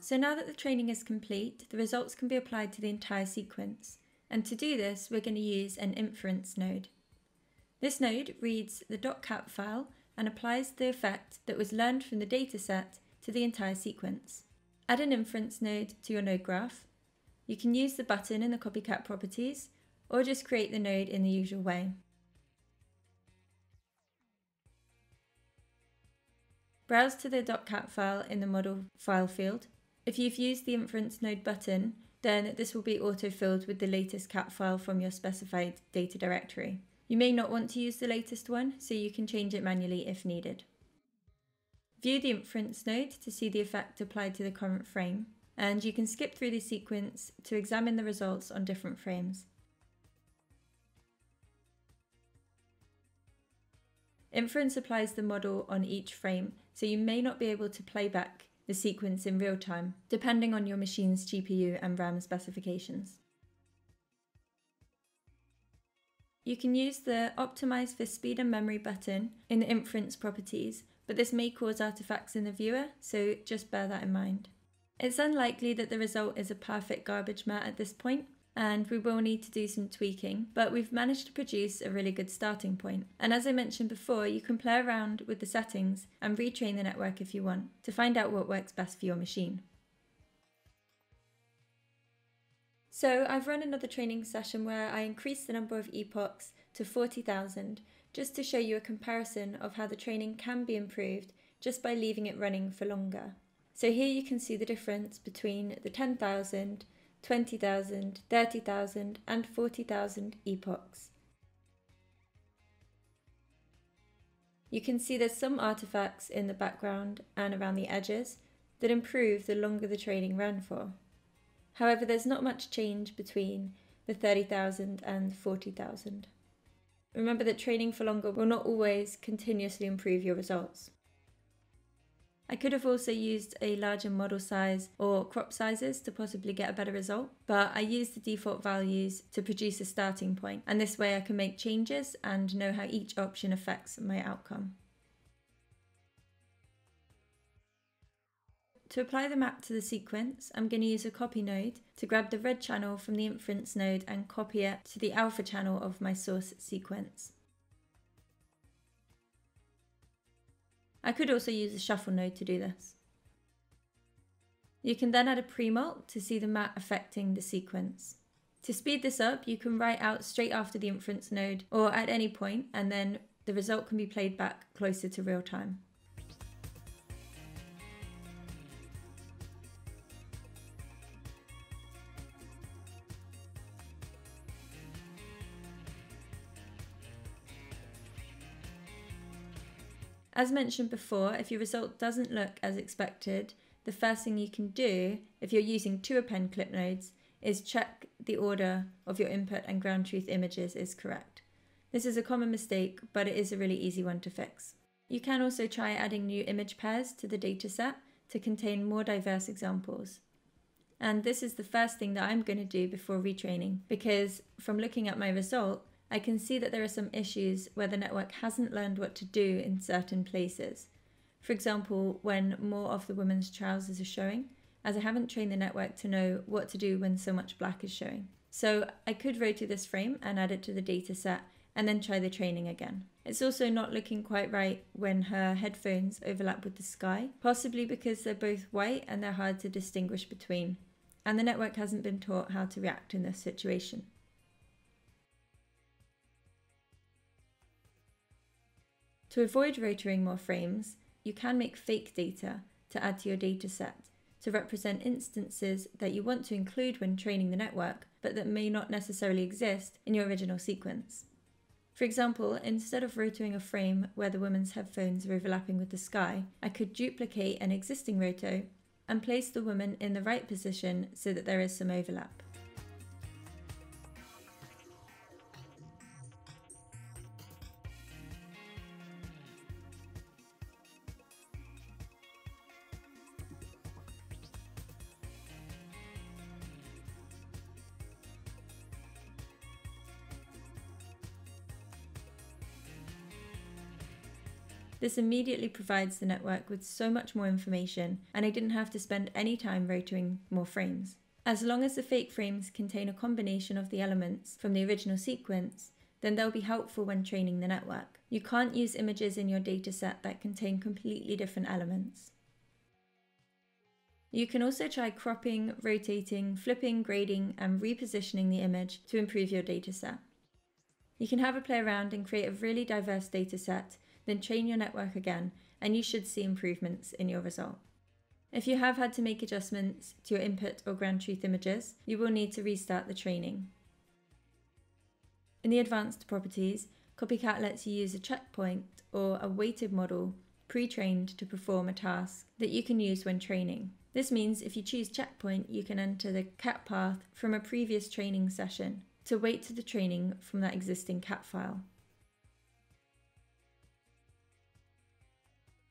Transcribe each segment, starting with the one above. So now that the training is complete, the results can be applied to the entire sequence. And to do this, we're going to use an inference node. This node reads the .cat file and applies the effect that was learned from the dataset to the entire sequence. Add an inference node to your node graph. You can use the button in the CopyCat properties, or just create the node in the usual way. Browse to the .cat file in the model file field. If you've used the inference node button, then this will be auto-filled with the latest cat file from your specified data directory. You may not want to use the latest one, so you can change it manually if needed. View the inference node to see the effect applied to the current frame, and you can skip through the sequence to examine the results on different frames. Inference applies the model on each frame, so you may not be able to play back the sequence in real time, depending on your machine's GPU and RAM specifications. You can use the Optimize for Speed and Memory button in the inference properties, but this may cause artifacts in the viewer, so just bear that in mind. It's unlikely that the result is a perfect garbage mat at this point, and we will need to do some tweaking, but we've managed to produce a really good starting point. And as I mentioned before, you can play around with the settings and retrain the network if you want, to find out what works best for your machine. So I've run another training session where I increased the number of epochs to 40,000, just to show you a comparison of how the training can be improved just by leaving it running for longer. So here you can see the difference between the 10,000, 20,000, 30,000 and 40,000 epochs. You can see there's some artifacts in the background and around the edges that improve the longer the training ran for. However, there's not much change between the 30,000 and 40,000. Remember that training for longer will not always continuously improve your results. I could have also used a larger model size or crop sizes to possibly get a better result, but I used the default values to produce a starting point, and this way I can make changes and know how each option affects my outcome. To apply the map to the sequence, I'm going to use a copy node to grab the red channel from the inference node and copy it to the alpha channel of my source sequence. I could also use a shuffle node to do this. You can then add a premult to see the map affecting the sequence. To speed this up, you can write out straight after the inference node or at any point, and then the result can be played back closer to real time. As mentioned before, if your result doesn't look as expected, the first thing you can do, if you're using two append clip nodes, is check the order of your input and ground truth images is correct. This is a common mistake, but it is a really easy one to fix. You can also try adding new image pairs to the dataset to contain more diverse examples. And this is the first thing that I'm going to do before retraining, because from looking at my result, I can see that there are some issues where the network hasn't learned what to do in certain places. For example, when more of the woman's trousers are showing, as I haven't trained the network to know what to do when so much black is showing. So I could rotate this frame and add it to the dataset and then try the training again. It's also not looking quite right when her headphones overlap with the sky, possibly because they're both white and they're hard to distinguish between. And the network hasn't been taught how to react in this situation. To avoid rotating more frames, you can make fake data to add to your dataset to represent instances that you want to include when training the network, but that may not necessarily exist in your original sequence. For example, instead of rotating a frame where the woman's headphones are overlapping with the sky, I could duplicate an existing roto and place the woman in the right position so that there is some overlap. This immediately provides the network with so much more information, and I didn't have to spend any time rotating more frames. As long as the fake frames contain a combination of the elements from the original sequence, then they'll be helpful when training the network. You can't use images in your dataset that contain completely different elements. You can also try cropping, rotating, flipping, grading, and repositioning the image to improve your dataset. You can have a play around and create a really diverse dataset, then train your network again, and you should see improvements in your result. If you have had to make adjustments to your input or ground truth images, you will need to restart the training. In the advanced properties, CopyCat lets you use a checkpoint or a weighted model pre-trained to perform a task that you can use when training. This means if you choose checkpoint, you can enter the cat path from a previous training session to weight to the training from that existing cat file.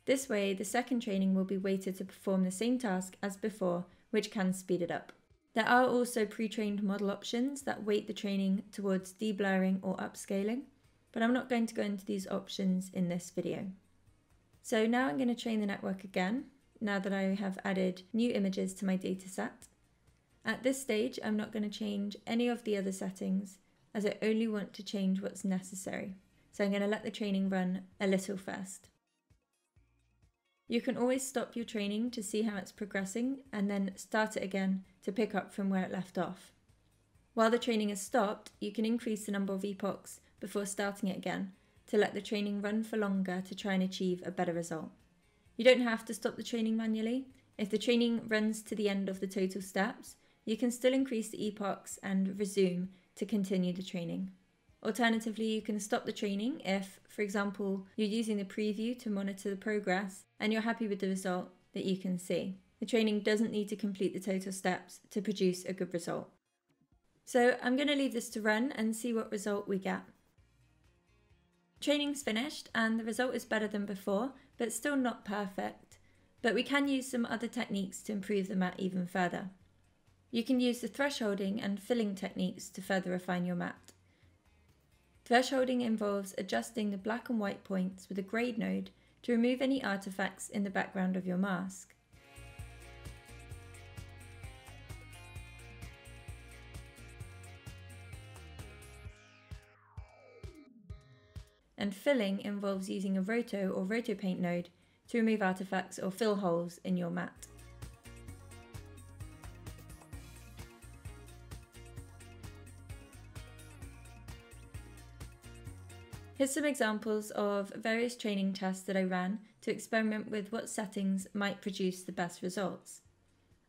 This way, the second training will be weighted to perform the same task as before, which can speed it up. There are also pre-trained model options that weight the training towards de-blurring or upscaling, but I'm not going to go into these options in this video. So now I'm going to train the network again, now that I have added new images to my dataset. At this stage, I'm not going to change any of the other settings, as I only want to change what's necessary. So I'm going to let the training run a little first. You can always stop your training to see how it's progressing and then start it again to pick up from where it left off. While the training is stopped, you can increase the number of epochs before starting it again to let the training run for longer to try and achieve a better result. You don't have to stop the training manually. If the training runs to the end of the total steps, you can still increase the epochs and resume to continue the training. Alternatively, you can stop the training if, for example, you're using the preview to monitor the progress and you're happy with the result that you can see. The training doesn't need to complete the total steps to produce a good result. So I'm going to leave this to run and see what result we get. Training's finished and the result is better than before, but still not perfect. But we can use some other techniques to improve the mat even further. You can use the thresholding and filling techniques to further refine your mat. Thresholding involves adjusting the black and white points with a grade node to remove any artifacts in the background of your mask. And filling involves using a roto or rotopaint node to remove artifacts or fill holes in your mat. Here's some examples of various training tests that I ran to experiment with what settings might produce the best results.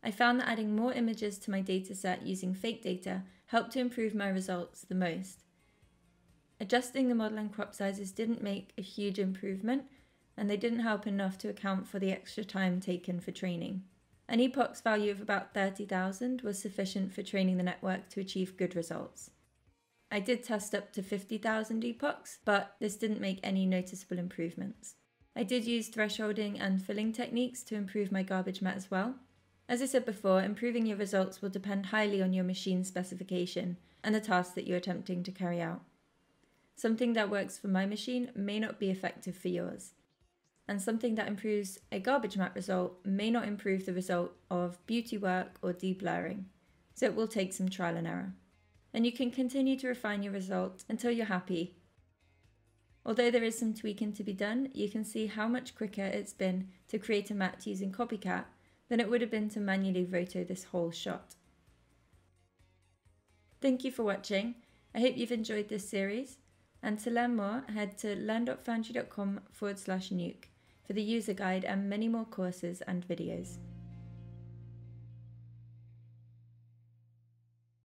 I found that adding more images to my dataset using fake data helped to improve my results the most. Adjusting the model and crop sizes didn't make a huge improvement, and they didn't help enough to account for the extra time taken for training. An epochs value of about 30,000 was sufficient for training the network to achieve good results. I did test up to 50,000 epochs, but this didn't make any noticeable improvements. I did use thresholding and filling techniques to improve my garbage mat as well. As I said before, improving your results will depend highly on your machine specification and the task that you're attempting to carry out. Something that works for my machine may not be effective for yours, and something that improves a garbage mat result may not improve the result of beauty work or de-blurring, so it will take some trial and error. And you can continue to refine your result until you're happy. Although there is some tweaking to be done, you can see how much quicker it's been to create a mat using CopyCat than it would have been to manually roto this whole shot. Thank you for watching. I hope you've enjoyed this series. And to learn more, head to learn.foundry.com/nuke for the user guide and many more courses and videos.